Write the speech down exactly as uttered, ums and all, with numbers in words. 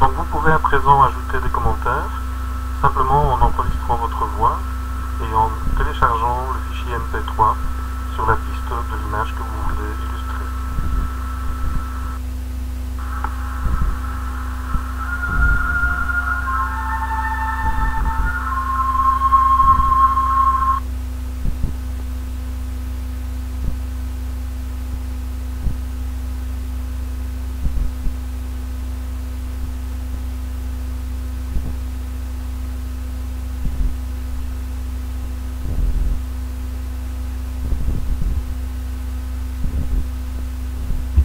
Donc vous pouvez à présent ajouter des commentaires, simplement en enregistrant votre voix et en téléchargeant le fichier M P trois sur la piste de l'image que vous voulez illustrer.